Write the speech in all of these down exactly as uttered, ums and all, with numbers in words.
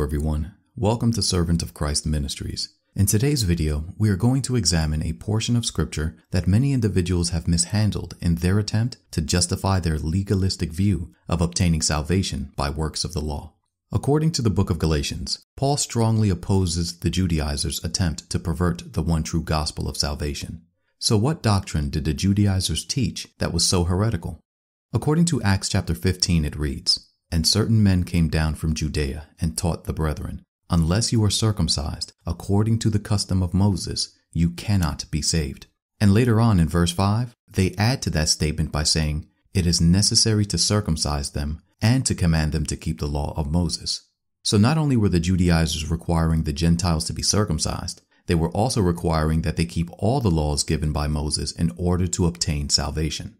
Hello everyone, welcome to Servant of Christ Ministries. In today's video, we are going to examine a portion of scripture that many individuals have mishandled in their attempt to justify their legalistic view of obtaining salvation by works of the law. According to the book of Galatians, Paul strongly opposes the Judaizers' attempt to pervert the one true gospel of salvation. So what doctrine did the Judaizers teach that was so heretical? According to Acts chapter fifteen, it reads, "And certain men came down from Judea and taught the brethren, unless you are circumcised according to the custom of Moses, you cannot be saved." And later on in verse five, they add to that statement by saying, "It is necessary to circumcise them and to command them to keep the law of Moses." So not only were the Judaizers requiring the Gentiles to be circumcised, they were also requiring that they keep all the laws given by Moses in order to obtain salvation.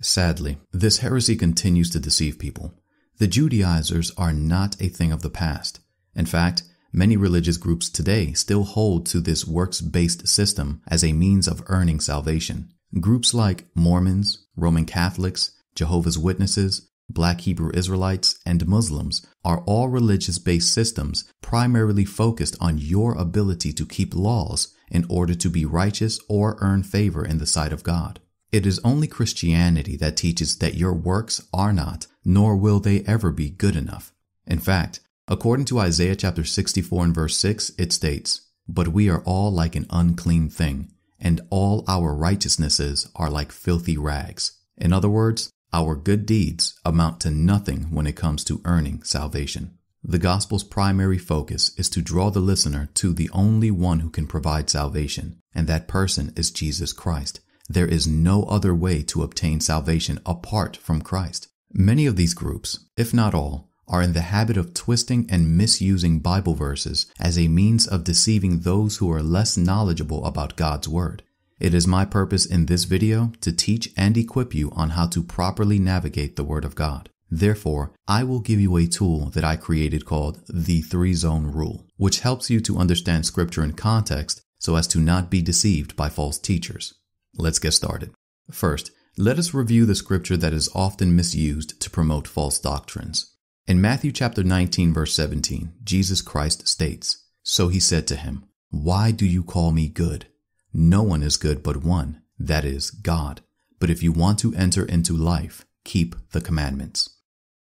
Sadly, this heresy continues to deceive people. The Judaizers are not a thing of the past. In fact, many religious groups today still hold to this works-based system as a means of earning salvation. Groups like Mormons, Roman Catholics, Jehovah's Witnesses, Black Hebrew Israelites, and Muslims are all religious-based systems primarily focused on your ability to keep laws in order to be righteous or earn favor in the sight of God. It is only Christianity that teaches that your works are not, nor will they ever be, good enough. In fact, according to Isaiah chapter sixty-four and verse six, it states, "But we are all like an unclean thing, and all our righteousnesses are like filthy rags." In other words, our good deeds amount to nothing when it comes to earning salvation. The gospel's primary focus is to draw the listener to the only one who can provide salvation, and that person is Jesus Christ. There is no other way to obtain salvation apart from Christ. Many of these groups, if not all, are in the habit of twisting and misusing Bible verses as a means of deceiving those who are less knowledgeable about God's Word. It is my purpose in this video to teach and equip you on how to properly navigate the Word of God. Therefore, I will give you a tool that I created called the Three Zone Rule, which helps you to understand Scripture in context so as to not be deceived by false teachers. Let's get started. First, let us review the scripture that is often misused to promote false doctrines. In Matthew chapter nineteen, verse seventeen, Jesus Christ states, "So he said to him, 'Why do you call me good? No one is good but one, that is, God. But if you want to enter into life, keep the commandments.'"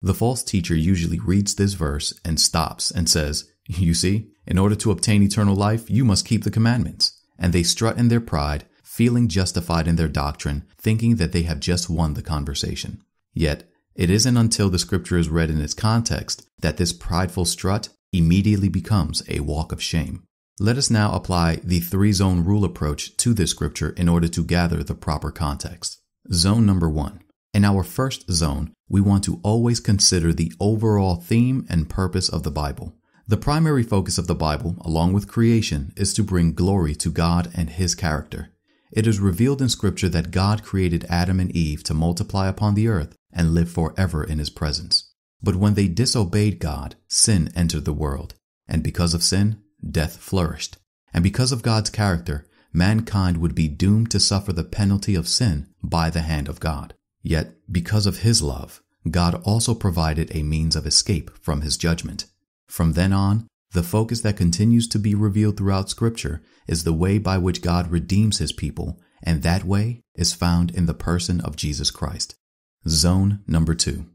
The false teacher usually reads this verse and stops and says, "You see, in order to obtain eternal life, you must keep the commandments." And they strut in their pride, feeling justified in their doctrine, thinking that they have just won the conversation. Yet, it isn't until the scripture is read in its context that this prideful strut immediately becomes a walk of shame. Let us now apply the three-zone rule approach to this scripture in order to gather the proper context. Zone number one. In our first zone, we want to always consider the overall theme and purpose of the Bible. The primary focus of the Bible, along with creation, is to bring glory to God and His character. It is revealed in Scripture that God created Adam and Eve to multiply upon the earth and live forever in His presence. But when they disobeyed God, sin entered the world. And because of sin, death flourished. And because of God's character, mankind would be doomed to suffer the penalty of sin by the hand of God. Yet, because of His love, God also provided a means of escape from His judgment. From then on, the focus that continues to be revealed throughout Scripture is the way by which God redeems His people, and that way is found in the person of Jesus Christ. Zone number two.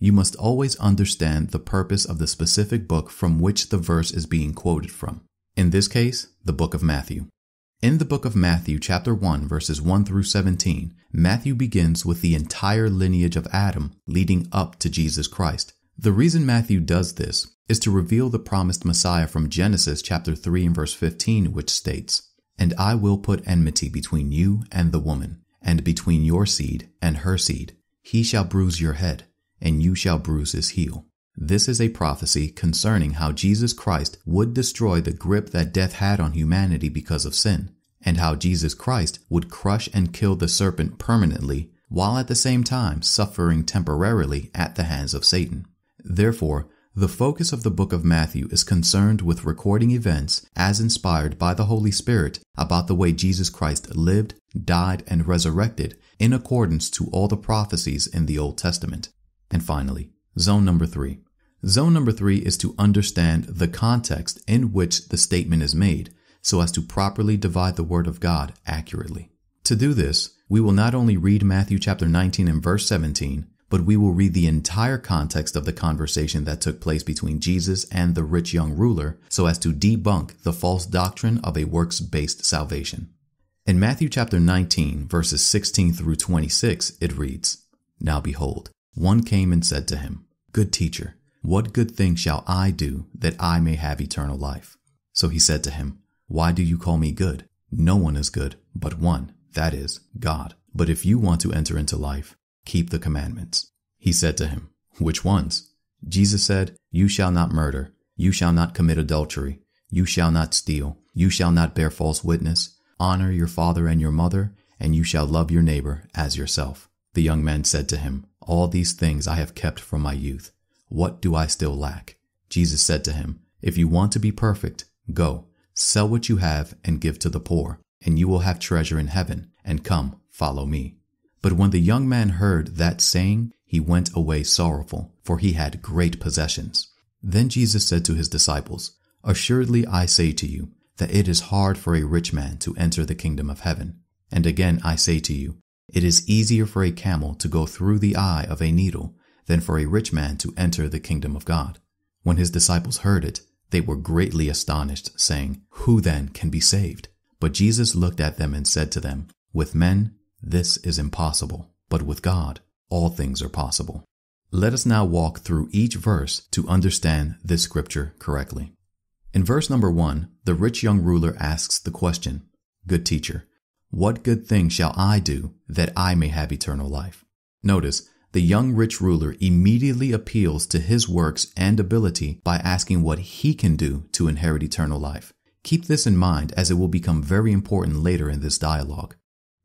You must always understand the purpose of the specific book from which the verse is being quoted from. In this case, the book of Matthew. In the book of Matthew, chapter one, verses one through seventeen, Matthew begins with the entire lineage of Adam leading up to Jesus Christ. The reason Matthew does this is to reveal the promised Messiah from Genesis chapter three and verse fifteen, which states, "And I will put enmity between you and the woman, and between your seed and her seed. He shall bruise your head, and you shall bruise his heel." This is a prophecy concerning how Jesus Christ would destroy the grip that death had on humanity because of sin, and how Jesus Christ would crush and kill the serpent permanently, while at the same time suffering temporarily at the hands of Satan. Therefore, the focus of the book of Matthew is concerned with recording events as inspired by the Holy Spirit about the way Jesus Christ lived, died, and resurrected in accordance to all the prophecies in the Old Testament. And finally, zone number three. Zone number three is to understand the context in which the statement is made so as to properly divide the Word of God accurately. To do this, we will not only read Matthew chapter nineteen and verse seventeen, but we will read the entire context of the conversation that took place between Jesus and the rich young ruler so as to debunk the false doctrine of a works-based salvation. In Matthew chapter nineteen, verses sixteen through twenty-six, it reads, "Now behold, one came and said to him, 'Good teacher, what good thing shall I do that I may have eternal life?' So he said to him, 'Why do you call me good? No one is good but one, that is, God. But if you want to enter into life, keep the commandments.' He said to him, 'Which ones?' Jesus said, 'You shall not murder, you shall not commit adultery, you shall not steal, you shall not bear false witness, honor your father and your mother, and you shall love your neighbor as yourself.' The young man said to him, 'All these things I have kept from my youth. What do I still lack?' Jesus said to him, 'If you want to be perfect, go, sell what you have and give to the poor, and you will have treasure in heaven, and come, follow me.' But when the young man heard that saying, he went away sorrowful, for he had great possessions. Then Jesus said to his disciples, 'Assuredly I say to you, that it is hard for a rich man to enter the kingdom of heaven. And again I say to you, it is easier for a camel to go through the eye of a needle than for a rich man to enter the kingdom of God.' When his disciples heard it, they were greatly astonished, saying, 'Who then can be saved?' But Jesus looked at them and said to them, 'With men this is impossible, but with God all things are possible.'" Let us now walk through each verse to understand this scripture correctly. In verse number one, the rich young ruler asks the question, "Good teacher, what good thing shall I do that I may have eternal life?" Notice, the young rich ruler immediately appeals to his works and ability by asking what he can do to inherit eternal life. Keep this in mind as it will become very important later in this dialogue.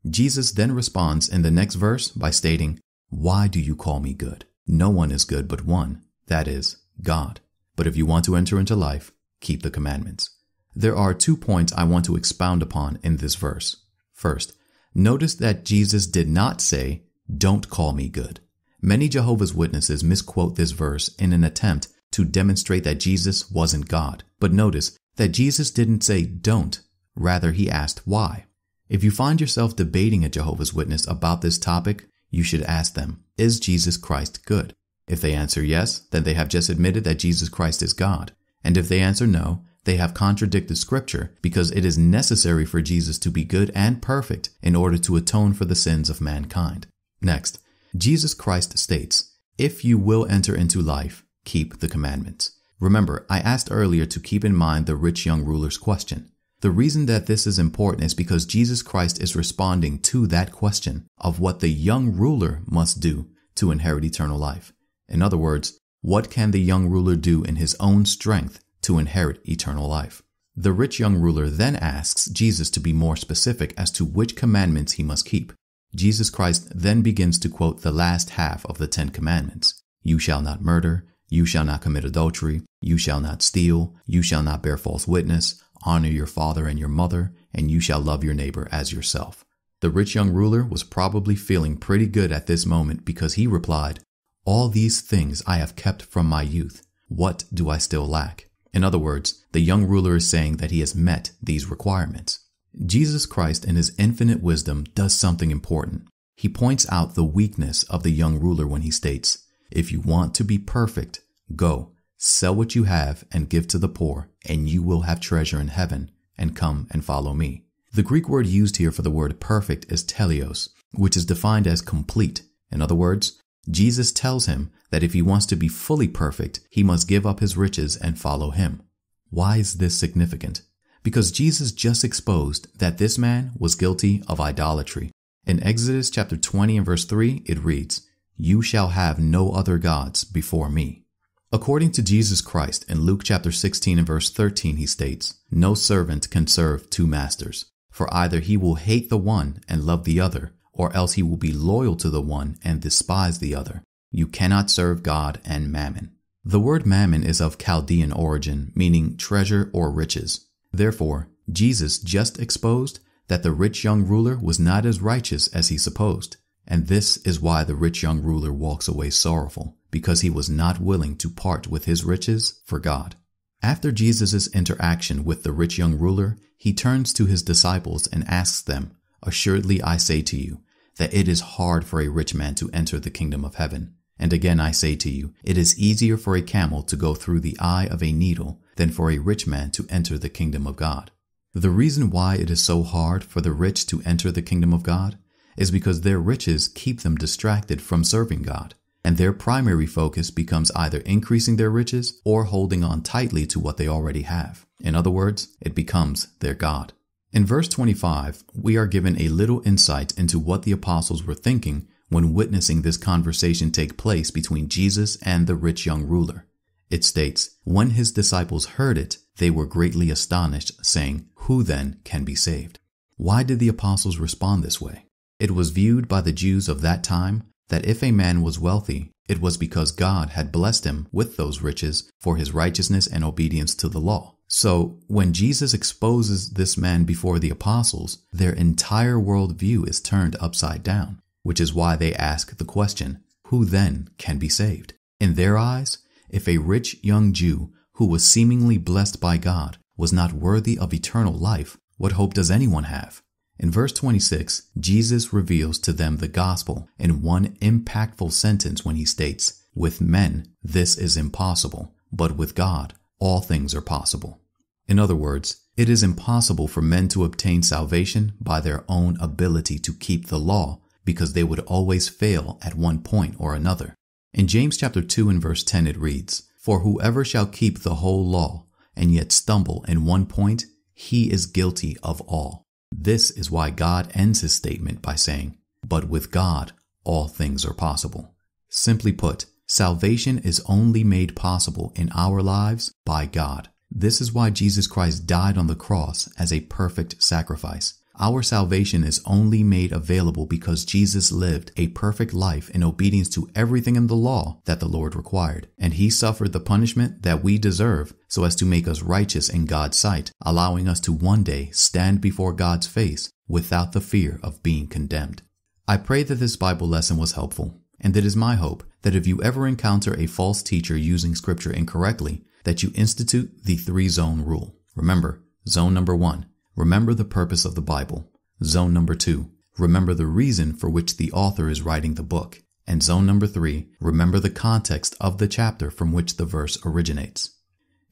Jesus then responds in the next verse by stating, "Why do you call me good? No one is good but one, that is, God. But if you want to enter into life, keep the commandments." There are two points I want to expound upon in this verse. First, notice that Jesus did not say, "Don't call me good." Many Jehovah's Witnesses misquote this verse in an attempt to demonstrate that Jesus wasn't God. But notice that Jesus didn't say don't, rather he asked why. If you find yourself debating a Jehovah's Witness about this topic, you should ask them, "Is Jesus Christ good?" If they answer yes, then they have just admitted that Jesus Christ is God. And if they answer no, they have contradicted Scripture, because it is necessary for Jesus to be good and perfect in order to atone for the sins of mankind. Next, Jesus Christ states, "If you will enter into life, keep the commandments." Remember, I asked earlier to keep in mind the rich young ruler's question. The reason that this is important is because Jesus Christ is responding to that question of what the young ruler must do to inherit eternal life. In other words, what can the young ruler do in his own strength to inherit eternal life? The rich young ruler then asks Jesus to be more specific as to which commandments he must keep. Jesus Christ then begins to quote the last half of the Ten Commandments. "You shall not murder, you shall not commit adultery, you shall not steal, you shall not bear false witness, honor your father and your mother, and you shall love your neighbor as yourself." The rich young ruler was probably feeling pretty good at this moment because he replied, "All these things I have kept from my youth. What do I still lack?" In other words, the young ruler is saying that he has met these requirements. Jesus Christ, in his infinite wisdom, does something important. He points out the weakness of the young ruler when he states, "If you want to be perfect, go, sell what you have and give to the poor, and you will have treasure in heaven, and come and follow me." The Greek word used here for the word perfect is telios, which is defined as complete. In other words, Jesus tells him that if he wants to be fully perfect, he must give up his riches and follow him. Why is this significant? Because Jesus just exposed that this man was guilty of idolatry. In Exodus chapter twenty and verse three, it reads, "You shall have no other gods before me." According to Jesus Christ, in Luke chapter sixteen and verse thirteen, he states, "No servant can serve two masters, for either he will hate the one and love the other, or else he will be loyal to the one and despise the other. You cannot serve God and mammon." The word mammon is of Chaldean origin, meaning treasure or riches. Therefore, Jesus just exposed that the rich young ruler was not as righteous as he supposed, and this is why the rich young ruler walks away sorrowful, because he was not willing to part with his riches for God. After Jesus' interaction with the rich young ruler, he turns to his disciples and asks them, "Assuredly I say to you, that it is hard for a rich man to enter the kingdom of heaven. And again I say to you, it is easier for a camel to go through the eye of a needle than for a rich man to enter the kingdom of God." The reason why it is so hard for the rich to enter the kingdom of God is because their riches keep them distracted from serving God, and their primary focus becomes either increasing their riches or holding on tightly to what they already have. In other words, it becomes their God. In verse twenty-five, we are given a little insight into what the apostles were thinking when witnessing this conversation take place between Jesus and the rich young ruler. It states, "When his disciples heard it, they were greatly astonished, saying, 'Who then can be saved?'" Why did the apostles respond this way? It was viewed by the Jews of that time that if a man was wealthy, it was because God had blessed him with those riches for his righteousness and obedience to the law. So, when Jesus exposes this man before the apostles, their entire worldview is turned upside down, which is why they ask the question, "Who then can be saved?" In their eyes, if a rich young Jew who was seemingly blessed by God was not worthy of eternal life, what hope does anyone have? In verse twenty-six, Jesus reveals to them the gospel in one impactful sentence when he states, "With men, this is impossible, but with God, all things are possible." In other words, it is impossible for men to obtain salvation by their own ability to keep the law, because they would always fail at one point or another. In James chapter two and verse ten it reads, "For whoever shall keep the whole law and yet stumble in one point, he is guilty of all." This is why God ends his statement by saying, "But with God, all things are possible." Simply put, salvation is only made possible in our lives by God. This is why Jesus Christ died on the cross as a perfect sacrifice. Our salvation is only made available because Jesus lived a perfect life in obedience to everything in the law that the Lord required, and he suffered the punishment that we deserve so as to make us righteous in God's sight, allowing us to one day stand before God's face without the fear of being condemned. I pray that this Bible lesson was helpful, and it is my hope that if you ever encounter a false teacher using scripture incorrectly, that you institute the three zone rule. Remember, zone number one, remember the purpose of the Bible. Zone number two, remember the reason for which the author is writing the book. And zone number three, remember the context of the chapter from which the verse originates.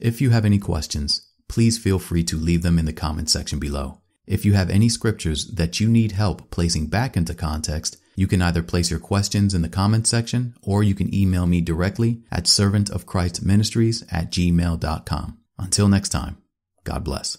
If you have any questions, please feel free to leave them in the comment section below. If you have any scriptures that you need help placing back into context, you can either place your questions in the comments section, or you can email me directly at servant of christ ministries at gmail dot com. Until next time, God bless.